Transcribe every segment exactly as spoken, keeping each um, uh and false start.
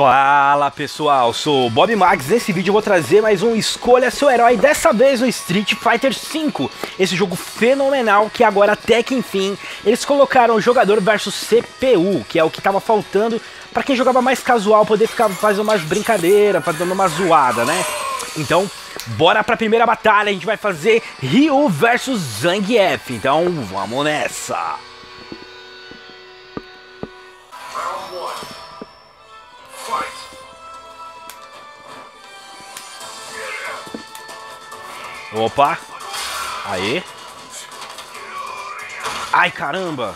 Fala pessoal, sou o Bob Max. Nesse vídeo eu vou trazer mais um Escolha Seu Herói, dessa vez no Street Fighter cinco. Esse jogo fenomenal que agora até que enfim eles colocaram o jogador versus C P U, que é o que estava faltando para quem jogava mais casual poder ficar fazendo umas brincadeiras, fazendo uma zoada, né? Então bora para a primeira batalha, a gente vai fazer Ryu versus Zangief, então vamos nessa! Opa, aê, ai caramba,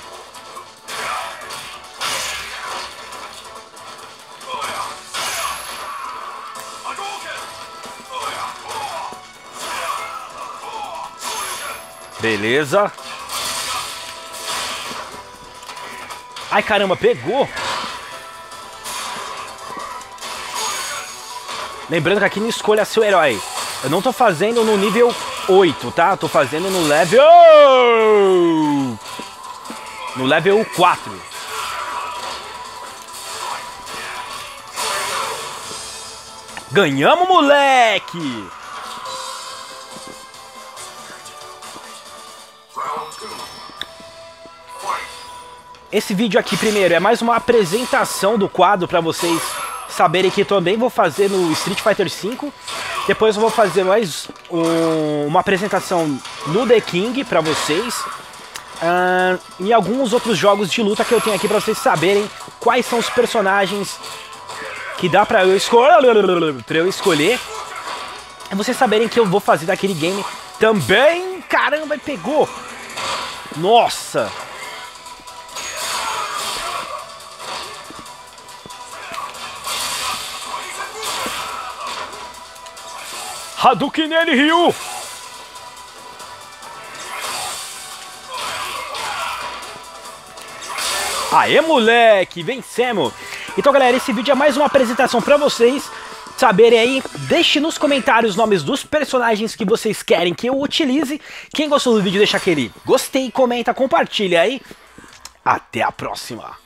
beleza, ai caramba, pegou. Lembrando que aqui não escolha seu herói. Eu não tô fazendo no nível oito, tá? Eu tô fazendo no level... No level quatro. Ganhamos, moleque! Esse vídeo aqui, primeiro, é mais uma apresentação do quadro pra vocês saberem que também vou fazer no Street Fighter cinco. Depois eu vou fazer mais um, uma apresentação no The King pra vocês. Uh, e alguns outros jogos de luta que eu tenho aqui pra vocês saberem quais são os personagens que dá pra eu, escol pra eu escolher. E vocês saberem que eu vou fazer daquele game também. Caramba, pegou! Nossa! Hadouken nele, Ryu! Aê, moleque! Vencemos! Então, galera, esse vídeo é mais uma apresentação pra vocês saberem aí. Deixe nos comentários os nomes dos personagens que vocês querem que eu utilize. Quem gostou do vídeo, deixa aquele gostei, comenta, compartilha aí. Até a próxima!